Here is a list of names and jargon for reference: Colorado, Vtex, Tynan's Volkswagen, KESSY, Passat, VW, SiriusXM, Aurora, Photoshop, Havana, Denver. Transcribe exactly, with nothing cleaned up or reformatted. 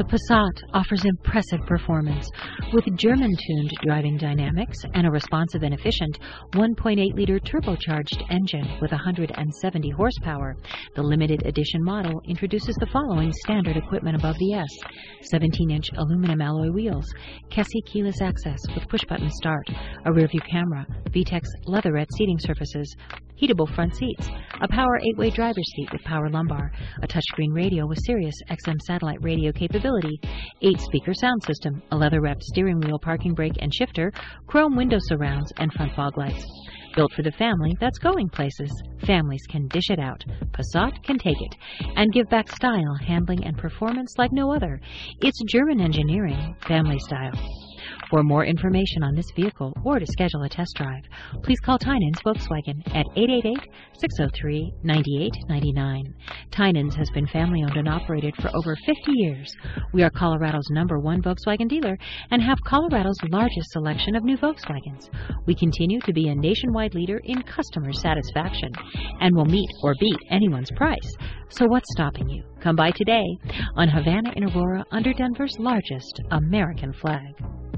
The Passat offers impressive performance with German-tuned driving dynamics and a responsive and efficient one point eight liter turbocharged engine with one hundred seventy horsepower. The limited edition model introduces the following standard equipment above the S: seventeen inch aluminum alloy wheels, KESSY keyless access with push-button start, a rear-view camera, Vtex leatherette seating surfaces, heatable front seats, a power eight-way driver's seat with power lumbar, a touchscreen radio with SiriusXM satellite radio capability, eight-speaker sound system, a leather-wrapped steering wheel, parking brake and shifter, chrome window surrounds, and front fog lights. Built for the family that's going places. Families can dish it out. Passat can take it and give back style, handling, and performance like no other. It's German engineering, family style. For more information on this vehicle or to schedule a test drive, please call Tynan's Volkswagen at eight eight eight, six oh three, nine eight nine nine. Tynan's has been family-owned and operated for over fifty years. We are Colorado's number one Volkswagen dealer and have Colorado's largest selection of new Volkswagens. We continue to be a nationwide leader in customer satisfaction and will meet or beat anyone's price. So what's stopping you? Come by today on Havana in Aurora under Denver's largest American flag.